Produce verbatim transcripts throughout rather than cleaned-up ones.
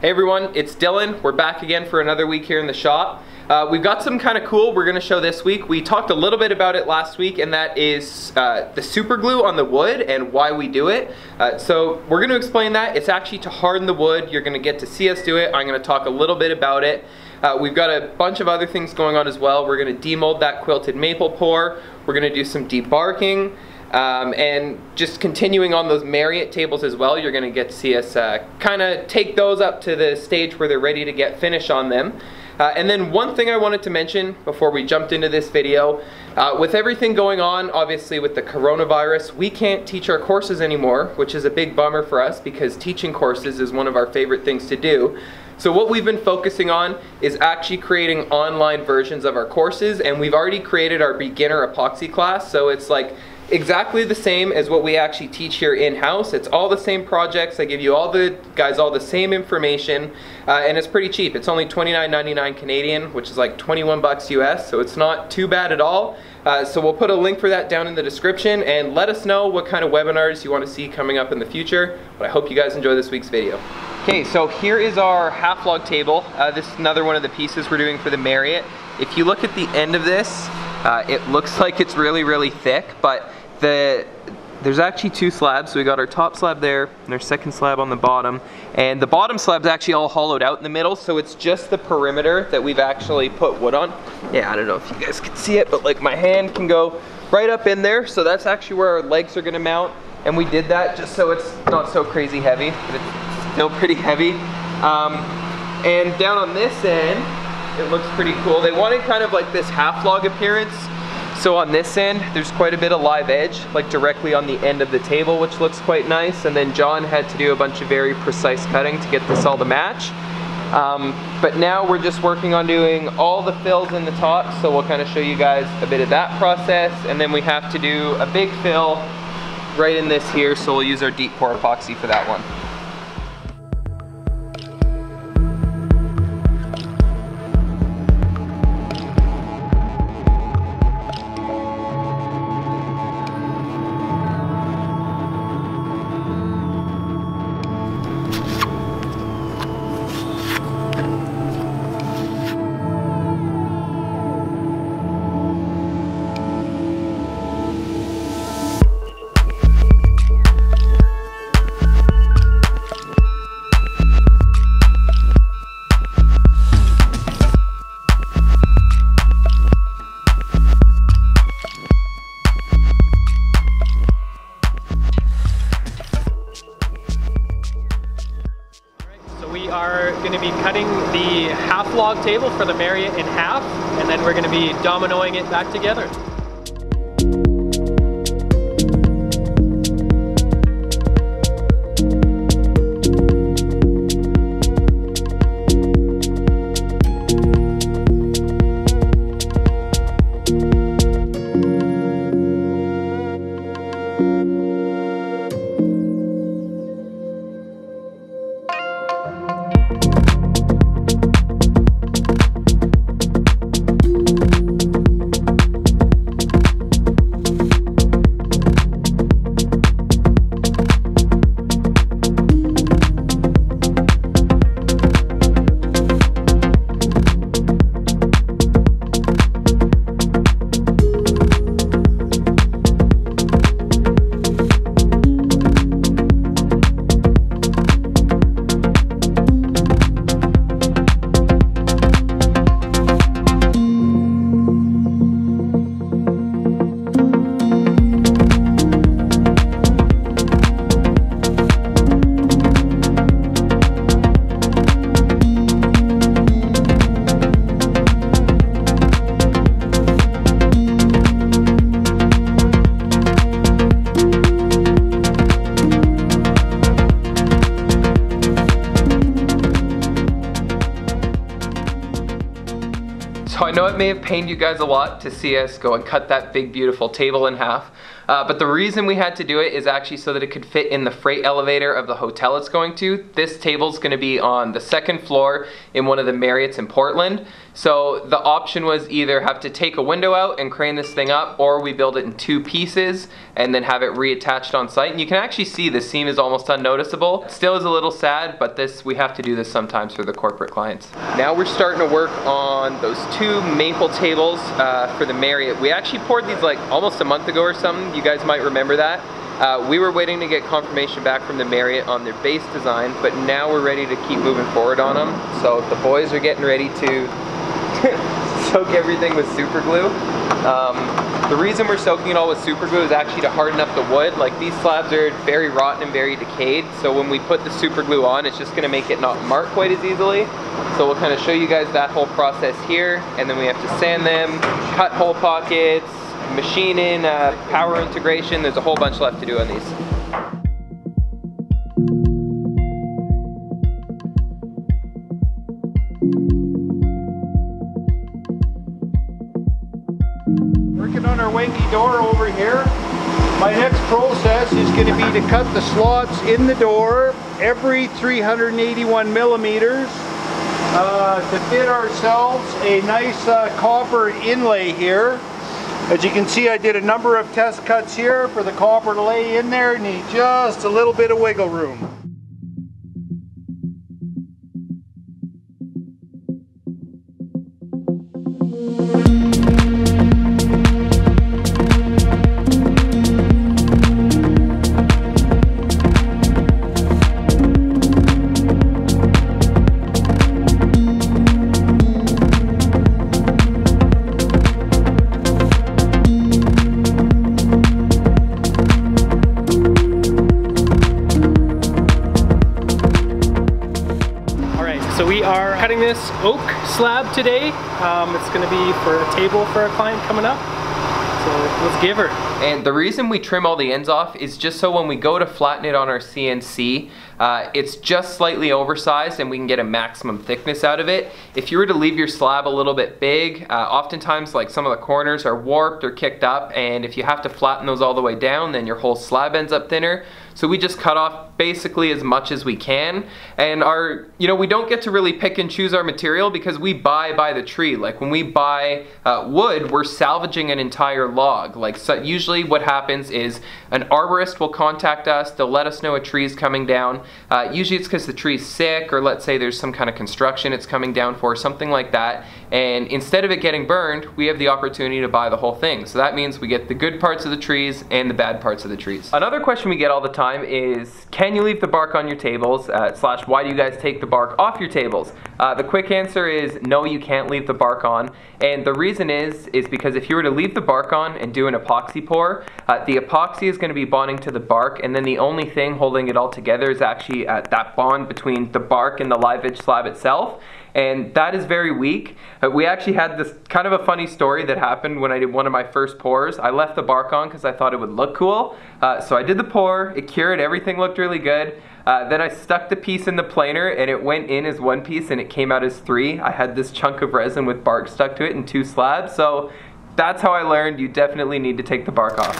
Hey everyone, it's Dylan. We're back again for another week here in the shop. Uh, we've got some kind of cool we're going to show this week. We talked a little bit about it last week, and that is uh, the super glue on the wood and why we do it. Uh, so we're going to explain that. It's actually to harden the wood. You're going to get to see us do it. I'm going to talk a little bit about it. Uh, we've got a bunch of other things going on as well. We're going to demold that quilted maple pour. We're going to do some debarking. Um, and just continuing on those Marriott tables as well, you're going to get to see us uh, kind of take those up to the stage where they're ready to get finished on them. Uh, and then one thing I wanted to mention before we jumped into this video, uh, with everything going on, obviously with the coronavirus, we can't teach our courses anymore, which is a big bummer for us because teaching courses is one of our favorite things to do. So what we've been focusing on is actually creating online versions of our courses, and we've already created our beginner epoxy class, so it's like exactly the same as what we actually teach here in-house. It's all the same projects. I give you all the guys all the same information, uh, and it's pretty cheap. It's only twenty-nine ninety-nine Canadian, which is like twenty-one bucks U S, so it's not too bad at all. Uh, so we'll put a link for that down in the description, and let us know what kind of webinars you want to see coming up in the future. But I hope you guys enjoy this week's video. Okay, so here is our half log table. Uh, this is another one of the pieces we're doing for the Marriott. If you look at the end of this, uh, it looks like it's really, really thick, but The, there's actually two slabs, so we got our top slab there and our second slab on the bottom, and the bottom slab's actually all hollowed out in the middle, so it's just the perimeter that we've actually put wood on. Yeah, I don't know if you guys can see it, but like my hand can go right up in there, so that's actually where our legs are gonna mount, and we did that just so it's not so crazy heavy, but it's still pretty heavy. Um, and down on this end, it looks pretty cool. They wanted kind of like this half log appearance. So on this end, there's quite a bit of live edge, like directly on the end of the table, which looks quite nice. And then John had to do a bunch of very precise cutting to get this all to match. Um, but now we're just working on doing all the fills in the top. So we'll kind of show you guys a bit of that process. And then we have to do a big fill right in this here. So we'll use our deep pour epoxy for that one. The half log table for the Marriott in half, and then we're going to be dominoing it back together. So I know it may have pained you guys a lot to see us go and cut that big beautiful table in half, Uh, but the reason we had to do it is actually so that it could fit in the freight elevator of the hotel it's going to. This table's going to be on the second floor in one of the Marriotts in Portland. So the option was either have to take a window out and crane this thing up, or we build it in two pieces and then have it reattached on site. And you can actually see the seam is almost unnoticeable. It still is a little sad, but this, we have to do this sometimes for the corporate clients. Now we're starting to work on those two maple tables uh, for the Marriott. We actually poured these like almost a month ago or something. You guys might remember that. Uh, we were waiting to get confirmation back from the Marriott on their base design, but now we're ready to keep moving forward on them. So the boys are getting ready to soak everything with super glue. Um, the reason we're soaking it all with super glue is actually to harden up the wood. Like, these slabs are very rotten and very decayed, so when we put the super glue on, it's just going to make it not mark quite as easily. So we'll kind of show you guys that whole process here, and then we have to sand them, cut hole pockets, machine in, uh, power integration. There's a whole bunch left to do on these. Working on our wanky door over here. My next process is going to be to cut the slots in the door every three hundred eighty-one millimeters. Uh, to fit ourselves a nice uh, copper inlay here. As you can see, I did a number of test cuts here for the copper to lay in there. Need just a little bit of wiggle room. This oak slab today. Um, it's going to be for a table for a client coming up. So let's give her. And the reason we trim all the ends off is just so when we go to flatten it on our C N C, uh, it's just slightly oversized and we can get a maximum thickness out of it. If you were to leave your slab a little bit big, uh, oftentimes like some of the corners are warped or kicked up, and if you have to flatten those all the way down, then your whole slab ends up thinner. So we just cut off basically as much as we can. And our, you know, we don't get to really pick and choose our material because we buy by the tree. Like when we buy uh, wood, we're salvaging an entire log. Like, so usually what happens is an arborist will contact us, they'll let us know a tree's coming down. Uh, usually it's because the tree's sick, or let's say there's some kind of construction it's coming down for, something like that. And instead of it getting burned, we have the opportunity to buy the whole thing. So that means we get the good parts of the trees and the bad parts of the trees. Another question we get all the time is, can you leave the bark on your tables? Uh, slash, why do you guys take the bark off your tables? Uh, the quick answer is no, you can't leave the bark on. And the reason is, is because if you were to leave the bark on and do an epoxy pour, Uh, the epoxy is going to be bonding to the bark, and then the only thing holding it all together is actually uh, that bond between the bark and the live edge slab itself, and that is very weak. Uh, we actually had this kind of a funny story that happened when I did one of my first pours. I left the bark on because I thought it would look cool, uh, so I did the pour, it cured, everything looked really good. Uh, then I stuck the piece in the planer and it went in as one piece and it came out as three. I had this chunk of resin with bark stuck to it and two slabs. So that's how I learned you definitely need to take the bark off.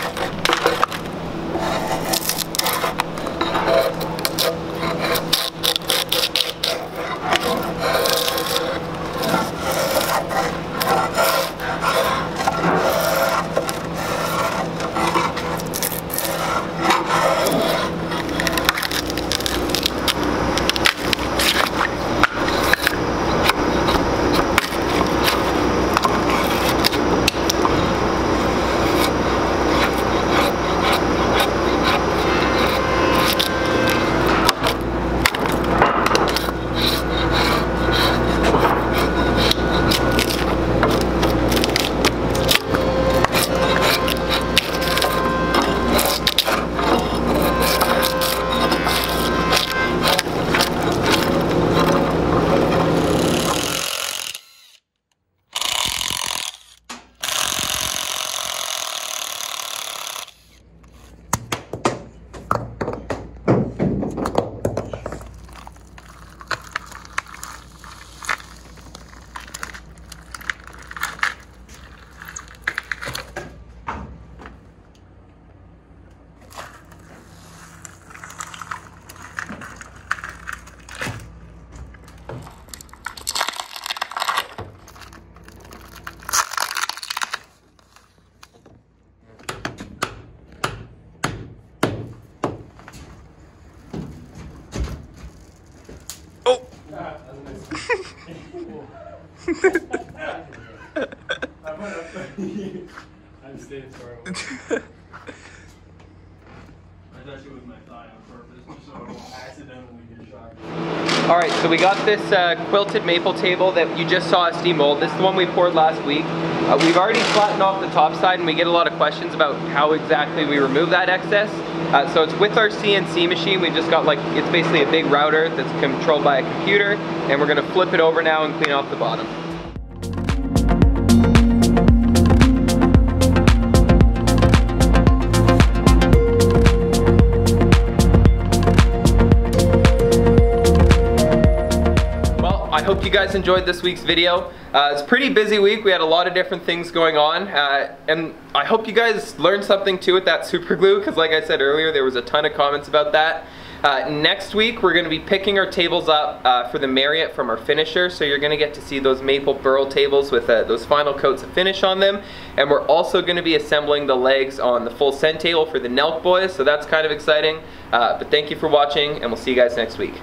I'm staying far away. I touched it with my thigh on purpose, just so I won't accidentally get shocked. Alright, so we got this uh, quilted maple table that you just saw us demold. This is the one we poured last week. Uh, we've already flattened off the top side, and we get a lot of questions about how exactly we remove that excess. Uh, so it's with our C N C machine. We just got like, it's basically a big router that's controlled by a computer, and we're going to flip it over now and clean off the bottom. Hope you guys enjoyed this week's video. Uh, it's a pretty busy week. We had a lot of different things going on, uh, and I hope you guys learned something too with that super glue, because like I said earlier, there was a ton of comments about that. Uh, next week we're going to be picking our tables up uh, for the Marriott from our finisher, so you're going to get to see those maple burl tables with uh, those final coats of finish on them, and we're also going to be assembling the legs on the full send table for the Nelk boys, so that's kind of exciting. Uh, but thank you for watching, and we'll see you guys next week.